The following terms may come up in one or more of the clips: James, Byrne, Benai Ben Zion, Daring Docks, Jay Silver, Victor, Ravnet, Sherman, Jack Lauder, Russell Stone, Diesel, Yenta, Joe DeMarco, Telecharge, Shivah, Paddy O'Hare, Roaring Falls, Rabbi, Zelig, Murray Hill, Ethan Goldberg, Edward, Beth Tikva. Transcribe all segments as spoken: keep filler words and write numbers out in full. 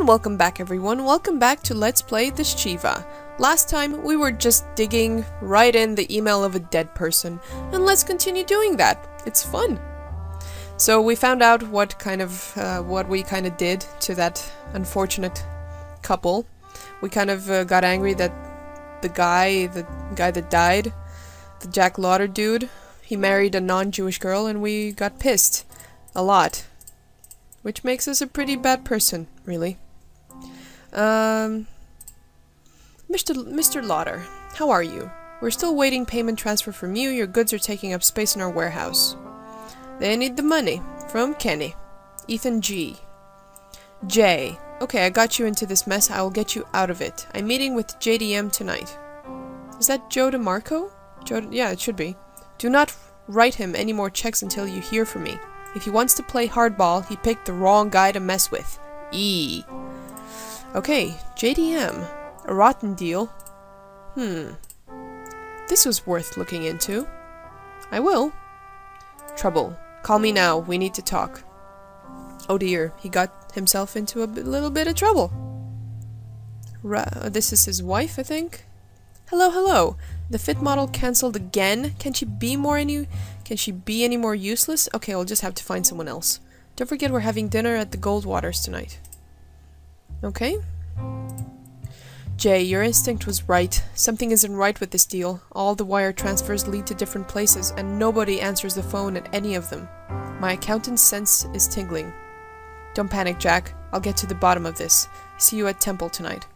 And welcome back everyone, welcome back to Let's Play The Shivah. Last time we were just digging right in the email of a dead person, and let's continue doing that. It's fun. So we found out what kind of, uh, what we kind of did to that unfortunate couple. We kind of uh, got angry that the guy, the guy that died, the Jack Lauder dude, he married a non-Jewish girl and we got pissed. A lot. Which makes us a pretty bad person, really. Um, Mister Mister Lauder, how are you? We're still waiting payment transfer from you. Your goods are taking up space in our warehouse. They need the money. From Kenny. Ethan G. J. Okay, I got you into this mess. I will get you out of it. I'm meeting with J D M tonight. Is that Joe DeMarco? Joe, yeah, it should be. Do not write him any more checks until you hear from me. If he wants to play hardball, he picked the wrong guy to mess with. E. Okay, J D M. A rotten deal. Hmm. This was worth looking into. I will. Trouble. Call me now. We need to talk. Oh dear, he got himself into a little bit of trouble. Ra this is his wife, I think. Hello, hello. The fit model cancelled again. Can she be more any? Can she be any more useless? Okay, I'll just have to find someone else. Don't forget we're having dinner at the Goldwaters tonight. Okay. Jay, your instinct was right. Something isn't right with this deal. All the wire transfers lead to different places, and nobody answers the phone at any of them. My accountant's sense is tingling. Don't panic, Jack. I'll get to the bottom of this. See you at Temple tonight.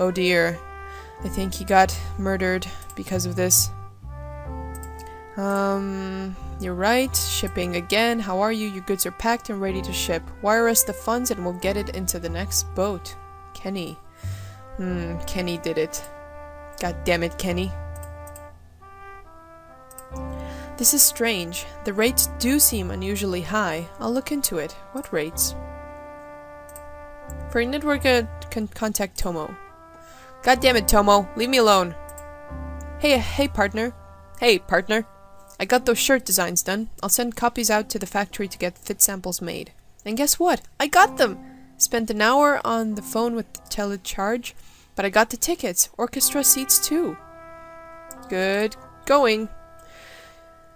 Oh dear. I think he got murdered because of this. Um, you're right. Shipping again. How are you? Your goods are packed and ready to ship. Wire us the funds and we'll get it into the next boat. Kenny. Hmm, Kenny did it. God damn it, Kenny. This is strange. The rates do seem unusually high. I'll look into it. What rates? For network, uh, can contact Tomo. God damn it, Tomo. Leave me alone. Hey, hey, partner. Hey, partner. I got those shirt designs done. I'll send copies out to the factory to get fit samples made. And guess what? I got them! Spent an hour on the phone with the Telecharge, but I got the tickets. Orchestra seats too. Good going.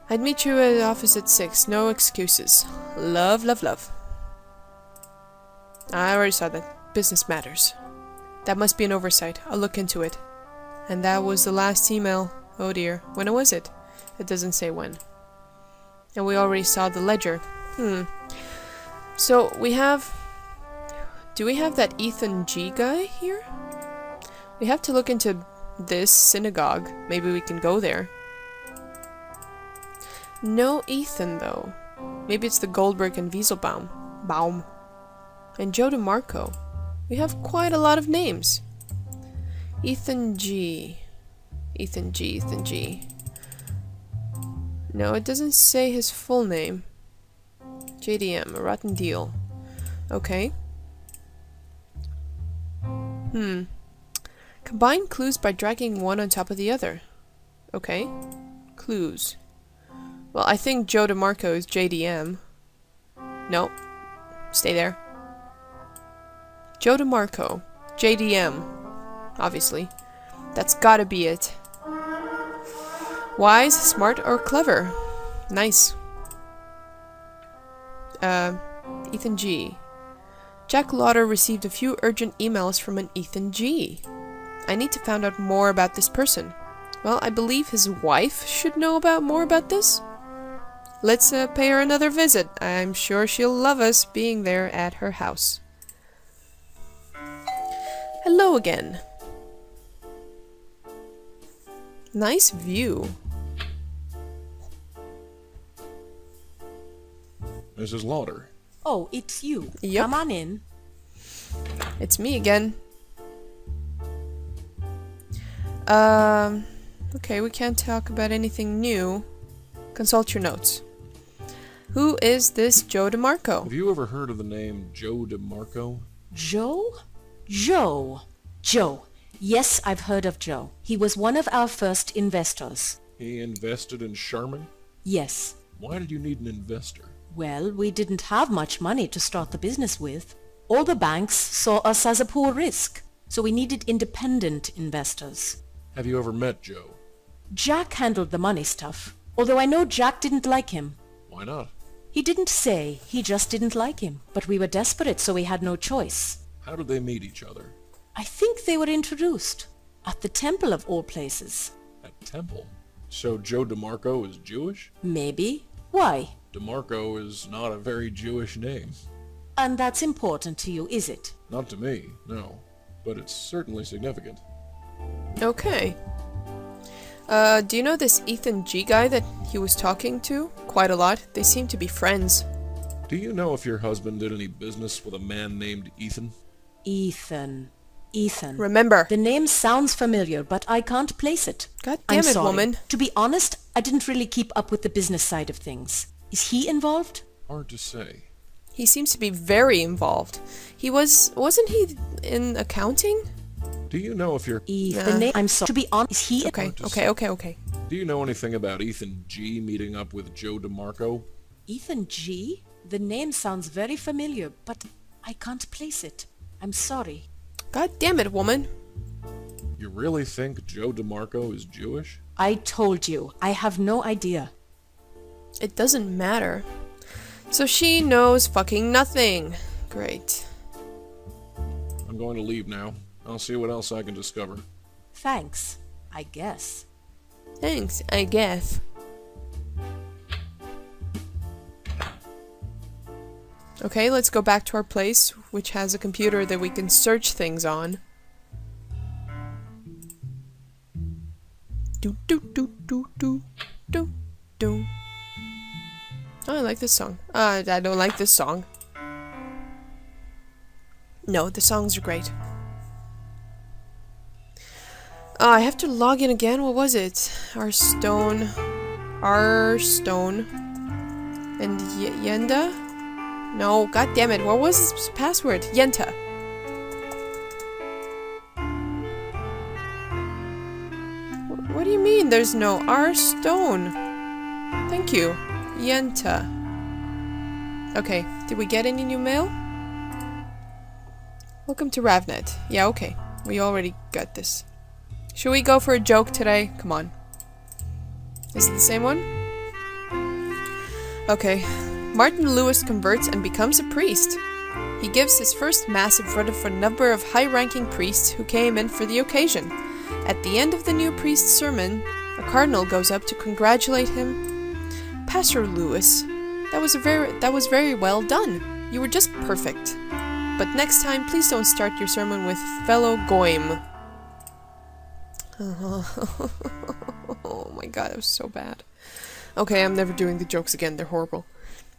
I'd meet you at the office at six. No excuses. Love, love, love. I already saw that. Business matters. That must be an oversight. I'll look into it. And that was the last email. Oh dear. When was it? It doesn't say when. And we already saw the ledger. Hmm. So we have... Do we have that Ethan G guy here? We have to look into this synagogue. Maybe we can go there. No Ethan though. Maybe it's the Goldberg and Wieselbaum. Baum. And Joe DeMarco. We have quite a lot of names. Ethan G. Ethan G. Ethan G. No, it doesn't say his full name. J D M, a rotten deal. Okay. Hmm. Combine clues by dragging one on top of the other. Okay. Clues. Well, I think Joe DeMarco is J D M. No. Stay there. Joe DeMarco. J D M. Obviously. That's gotta be it. Wise, smart, or clever? Nice. Uh, Ethan G. Jack Lauder received a few urgent emails from an Ethan G. I need to find out more about this person. Well, I believe his wife should know about more about this. Let's uh, pay her another visit. I'm sure she'll love us being there at her house. Hello again. Nice view. Missus Lauder. Oh, it's you. Yep. Come on in. It's me again. Um, okay, we can't talk about anything new. Consult your notes. Who is this Joe DeMarco? Have you ever heard of the name Joe DeMarco? Joe? Joe. Joe. Yes, I've heard of Joe. He was one of our first investors. He invested in Sherman? Yes. Why did you need an investor? Well, we didn't have much money to start the business with. all the banks saw us as a poor risk, so we needed independent investors. Have you ever met Joe? Jack handled the money stuff, although I know Jack didn't like him. Why not? He didn't say, he just didn't like him, but we were desperate, so we had no choice. How did they meet each other? I think they were introduced. At the temple of all places. At temple? So Joe DeMarco is Jewish? Maybe. Why? DeMarco is not a very Jewish name. And that's important to you, is it? Not to me, no. But it's certainly significant. Okay. Uh, do you know this Ethan G guy that he was talking to? Quite a lot. They seem to be friends. Do you know if your husband did any business with a man named Ethan? Ethan. Ethan. Remember. The name sounds familiar, but I can't place it. God damn it, woman. To be honest, I didn't really keep up with the business side of things. Is he involved? Hard to say. He seems to be very involved. He was... wasn't he in accounting? Do you know if you're... Ethan... Uh, I'm sorry. To be honest, is he... Okay, okay, okay, okay. Do you know anything about Ethan G meeting up with Joe DeMarco? Ethan G? The name sounds very familiar, but I can't place it. I'm sorry. God damn it, woman. You really think Joe DeMarco is Jewish? I told you. I have no idea. It doesn't matter. So she knows fucking nothing. Great. I'm going to leave now. I'll see what else I can discover. Thanks, I guess. Thanks, I guess. Okay, let's go back to our place, which has a computer that we can search things on. Do do do do do do do. Oh, I like this song. Uh, I don't like this song. No, the songs are great. Uh, I have to log in again. What was it? Our stone, our stone, and y Yenda. No, god damn it! What was his password? Yenta. What do you mean? There's no R stone. Thank you, Yenta. Okay. Did we get any new mail? Welcome to Ravnet. Yeah, okay. We already got this. Should we go for a joke today? Come on. Is it the same one? Okay. Martin Lewis converts and becomes a priest. He gives his first mass in front of a number of high-ranking priests who came in for the occasion. At the end of the new priest's sermon, a cardinal goes up to congratulate him. Pastor Lewis, that was a very that was very well done. You were just perfect. But next time, please don't start your sermon with fellow goyim. Oh my god, that was so bad. Okay, I'm never doing the jokes again. They're horrible.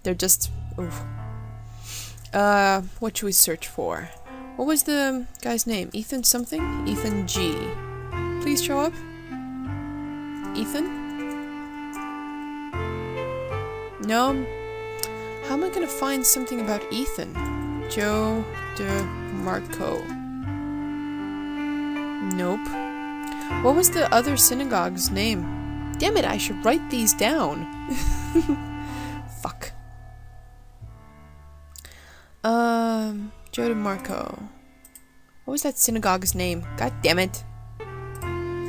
They're just... Oof. Uh, what should we search for? What was the guy's name? Ethan something? Ethan G. Please show up. Ethan? No? How am I gonna find something about Ethan? Joe DeMarco. Nope. What was the other synagogue's name? Damn it, I should write these down. Fuck. Um, Joe DeMarco. What was that synagogue's name? God damn it.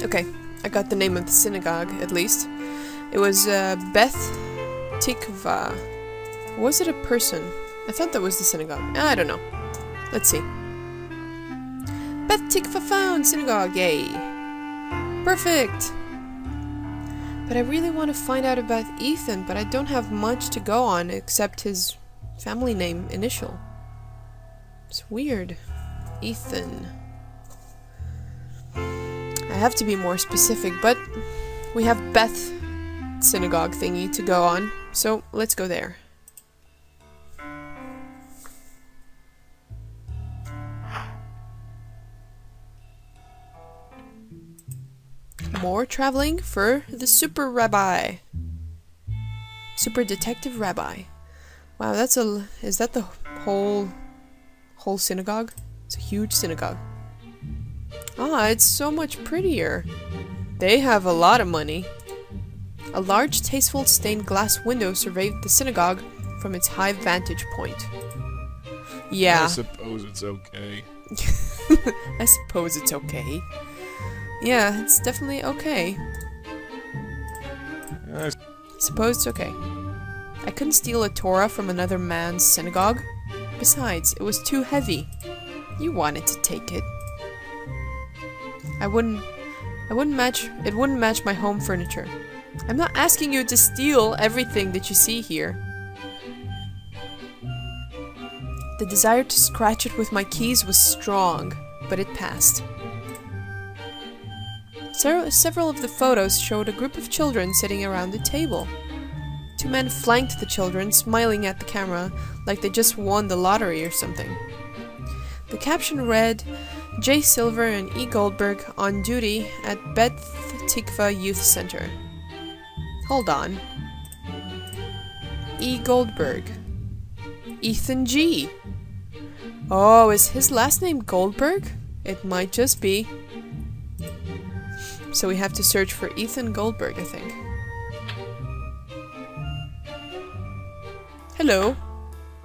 Okay, I got the name of the synagogue, at least. It was uh, Beth Tikva. Was it a person? I thought that was the synagogue. I don't know. Let's see. Beth Tikva found synagogue, yay! Perfect! But I really want to find out about Ethan, but I don't have much to go on except his family name initial. It's weird. Ethan. I have to be more specific, but we have Beth synagogue thingy to go on, so let's go there. More traveling for the super rabbi. Super detective rabbi. Wow, that's a... Is that the whole... whole synagogue? It's a huge synagogue. Ah, it's so much prettier. They have a lot of money. A large, tasteful stained glass window surveyed the synagogue from its high vantage point. Yeah. I suppose it's okay. I suppose it's okay. Yeah, it's definitely okay. I suppose it's okay. I couldn't steal a Torah from another man's synagogue. Besides, it was too heavy. You wanted to take it. I wouldn't... I wouldn't match... It wouldn't match my home furniture. I'm not asking you to steal everything that you see here. The desire to scratch it with my keys was strong, but it passed. Se- several of the photos showed a group of children sitting around a table. Two men flanked the children, smiling at the camera like they just won the lottery or something. The caption read, Jay Silver and E. Goldberg on duty at Beth Tikva Youth Center. Hold on. E. Goldberg. Ethan G. Oh, is his last name Goldberg? It might just be. So we have to search for Ethan Goldberg, I think. Hello.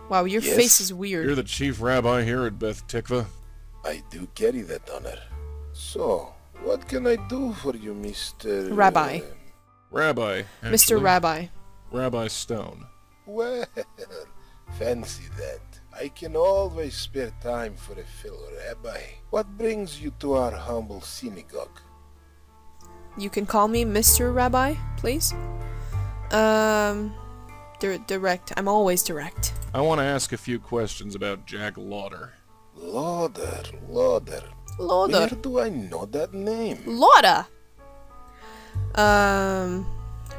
Wow, your yes, face is weird. You're the chief rabbi here at Beth Tikva. I do carry that honor. So, what can I do for you, Mister Rabbi? Uh, Rabbi. Actually. Mister Rabbi. Rabbi Stone. Well, fancy that. I can always spare time for a fellow rabbi. What brings you to our humble synagogue? You can call me Mister Rabbi, please. Um, di direct. I'm always direct. I want to ask a few questions about Jack Lauder. Lauder, Lauder. Lauder. Where do I know that name? Lauder. Um,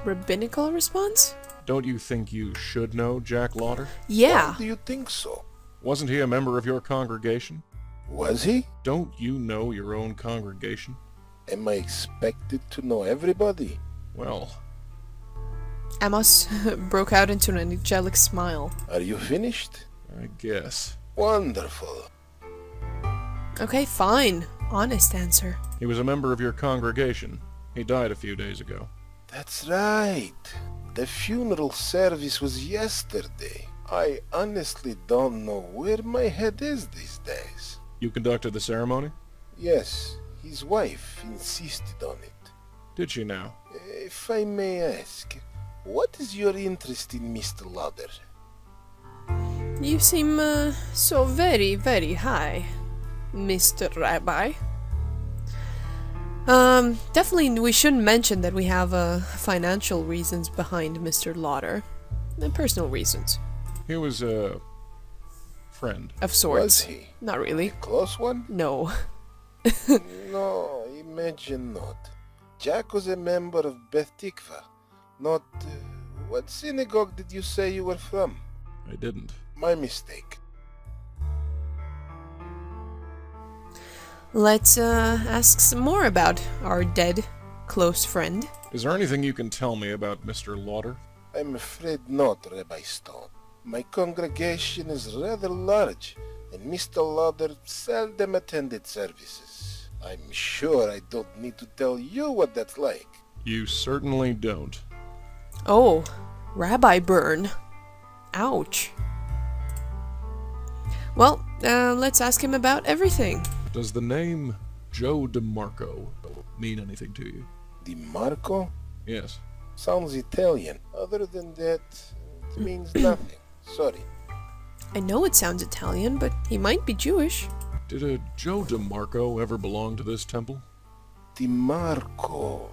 rabbinical response? Don't you think you should know Jack Lauder? Yeah. Why do you think so? Wasn't he a member of your congregation? Was he? Don't you know your own congregation? Am I expected to know everybody? Well... Amos broke out into an angelic smile. Are you finished? I guess. Wonderful. Okay, fine. Honest answer. He was a member of your congregation. He died a few days ago. That's right. The funeral service was yesterday. I honestly don't know where my head is these days. You conducted the ceremony? Yes. His wife insisted on it. Did she now? If I may ask, what is your interest in Mister Lauder? You seem uh, so very, very high, Mister Rabbi. Um, definitely we shouldn't mention that we have uh, financial reasons behind Mister Lauder. And personal reasons. He was a friend. Of sorts. Was he? Not really. A close one? No. No, imagine not. Jack was a member of Beth Tikva. Not... Uh, what synagogue did you say you were from? I didn't. My mistake. Let's uh, ask some more about our dead close friend. Is there anything you can tell me about Mister Lauder? I'm afraid not, Rabbi Stone. My congregation is rather large, and Mister Lauder seldom attended services. I'm sure I don't need to tell you what that's like. You certainly don't. Oh, Rabbi Byrne. Ouch. Well, uh, let's ask him about everything. Does the name Joe DeMarco mean anything to you? DeMarco? Yes. Sounds Italian. Other than that, it means nothing. Sorry. I know it sounds Italian, but he might be Jewish. Did a Joe DeMarco ever belong to this temple? DeMarco.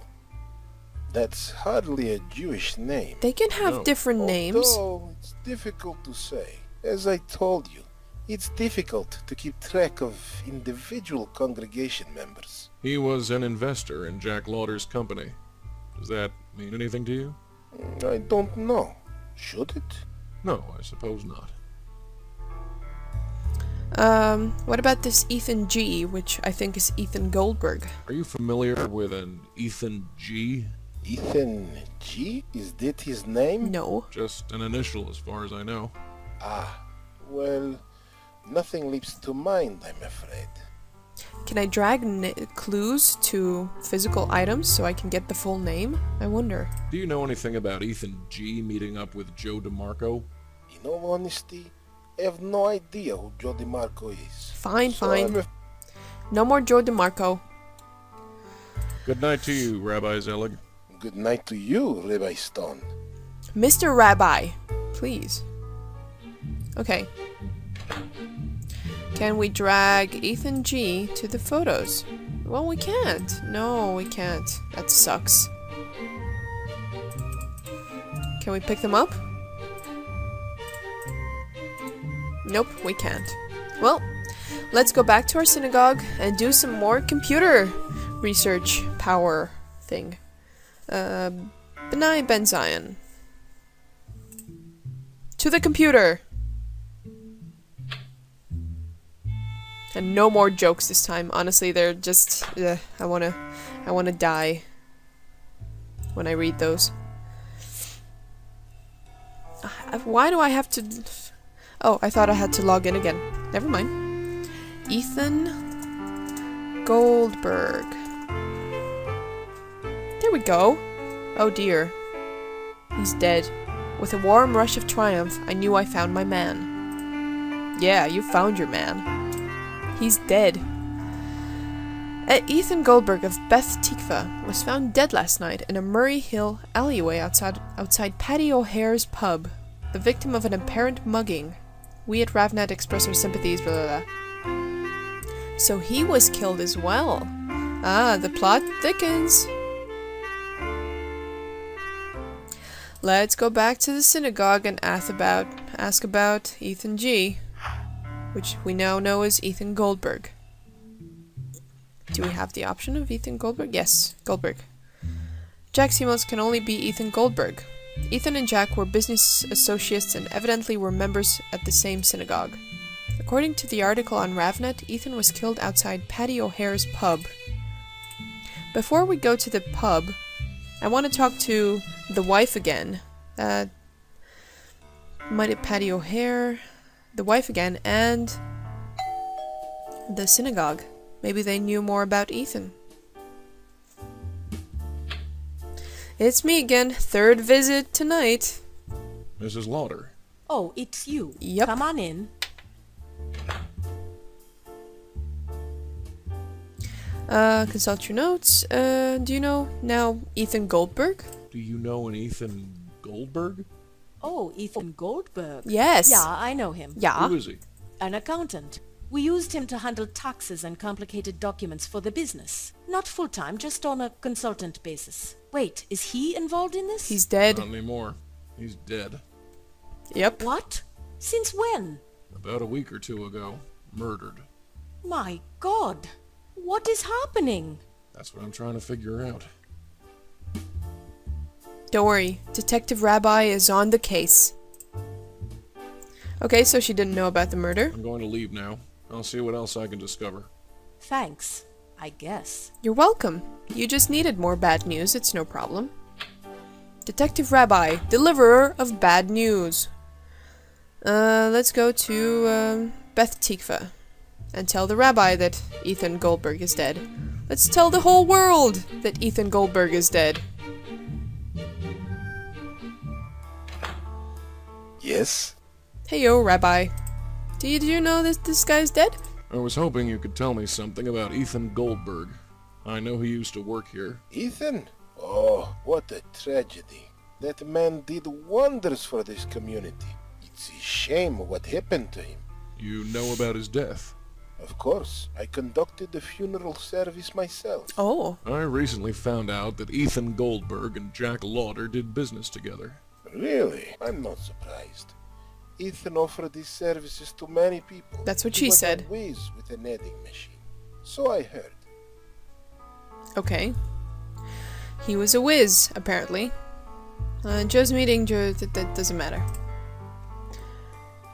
That's hardly a Jewish name. They can have no. different Although, names. It's difficult to say. As I told you, it's difficult to keep track of individual congregation members. He was an investor in Jack Lauder's company. Does that mean anything to you? I don't know. Should it? No, I suppose not. Um, what about this Ethan G, which I think is Ethan Goldberg? Are you familiar with an Ethan G? Ethan G? Is that his name? No. Just an initial as far as I know. Ah, well... Nothing leaps to mind, I'm afraid. Can I drag n clues to physical items so I can get the full name? I wonder. Do you know anything about Ethan G meeting up with Joe DeMarco? In all honesty, I have no idea who Joe DeMarco is. Fine, so fine. I'm... No more Joe DeMarco. Good night to you, Rabbi Zelig. Good night to you, Rabbi Stone. Mister Rabbi, please. Okay. Can we drag Ethan G to the photos? Well, we can't. No, we can't. That sucks. Can we pick them up? Nope, we can't. Well, let's go back to our synagogue and do some more computer research power thing. Uh, Benai Ben Zion. To the computer! And no more jokes this time. Honestly, they're just... Ugh, I wanna... I wanna die when I read those. Why do I have to... Oh, I thought I had to log in again. Never mind. Ethan Goldberg. There we go. Oh dear. He's dead. With a warm rush of triumph, I knew I found my man. Yeah, you found your man. He's dead. Ethan Goldberg of Beth Tikva was found dead last night in a Murray Hill alleyway outside, outside Paddy O'Hare's pub. The victim of an apparent mugging. We at Ravnet express our sympathies, blah, blah, blah. So he was killed as well. Ah, the plot thickens. Let's go back to the synagogue and ask about, ask about Ethan G, which we now know is Ethan Goldberg. Do we have the option of Ethan Goldberg? Yes, Goldberg. Jack Simmons can only be Ethan Goldberg. Ethan and Jack were business associates and evidently were members at the same synagogue. According to the article on Ravnet, Ethan was killed outside Paddy O'Hare's pub. Before we go to the pub, I want to talk to the wife again. Uh, might it Paddy O'Hare? The wife again and the synagogue. Maybe they knew more about Ethan. It's me again. Third visit tonight. Missus Lauder. Oh, it's you. Yep. Come on in. Uh, consult your notes. Uh, do you know now Ethan Goldberg? Do you know an Ethan Goldberg? Oh, Ethan Goldberg. Yes. Yeah, I know him. Yeah. Who is he? An accountant. We used him to handle taxes and complicated documents for the business. Not full-time, just on a consultant basis. Wait, is he involved in this? He's dead. Not anymore. He's dead. Yep. What? Since when? About a week or two ago. Murdered. My God. What is happening? That's what I'm trying to figure out. Don't worry. Detective Rabbi is on the case. Okay, so she didn't know about the murder. I'm going to leave now. I'll see what else I can discover. Thanks. I guess. You're welcome. You just needed more bad news, it's no problem. Detective Rabbi, deliverer of bad news. Uh, let's go to um, Beth Tikva and tell the rabbi that Ethan Goldberg is dead. Let's tell the whole world that Ethan Goldberg is dead. Yes? Heyo, Rabbi. Do you, do you know that this guy's dead? I was hoping you could tell me something about Ethan Goldberg. I know he used to work here. Ethan? Oh, what a tragedy. That man did wonders for this community. It's a shame what happened to him. You know about his death? Of course. I conducted the funeral service myself. Oh. I recently found out that Ethan Goldberg and Jack Lauder did business together. Really? I'm not surprised. Ethan offered these services to many people. That's what she said. Always with an editing machine. So I heard. Okay. He was a whiz, apparently. Uh, Joe's meeting, Joe, that, that doesn't matter.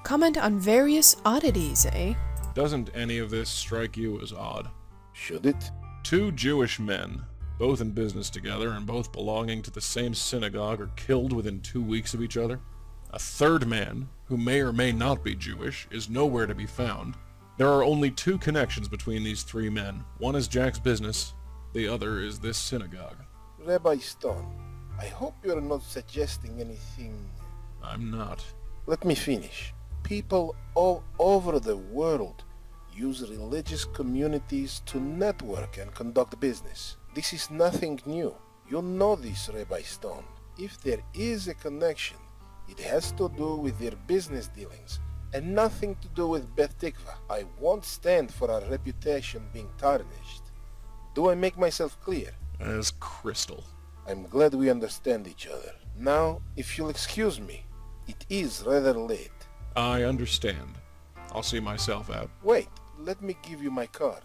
Comment on various oddities, eh? Doesn't any of this strike you as odd? Should it? Two Jewish men, both in business together and both belonging to the same synagogue, are killed within two weeks of each other. A third man, who may or may not be Jewish, is nowhere to be found. There are only two connections between these three men. One is Jack's business, the other is this synagogue. Rabbi Stone, I hope you're not suggesting anything... I'm not. Let me finish. People all over the world use religious communities to network and conduct business. This is nothing new. You know this, Rabbi Stone. If there is a connection, it has to do with their business dealings and nothing to do with Beth Tikva. I won't stand for our reputation being tarnished. Do I make myself clear? As crystal. I'm glad we understand each other. Now, if you'll excuse me, it is rather late. I understand. I'll see myself out. Wait, let me give you my card.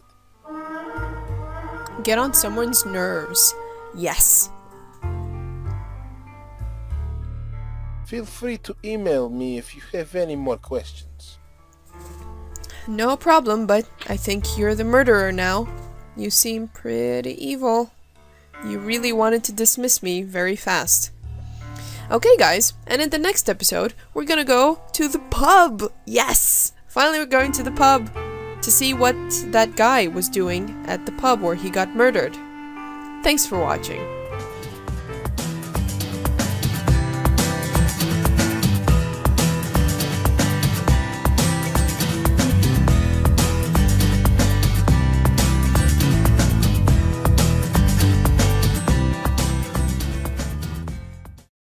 Get on someone's nerves. Yes. Feel free to email me if you have any more questions. No problem, but I think you're the murderer now. You seem pretty evil. You really wanted to dismiss me very fast. Okay, guys, and in the next episode, we're gonna go to the pub! Yes! Finally, we're going to the pub to see what that guy was doing at the pub where he got murdered. Thanks for watching.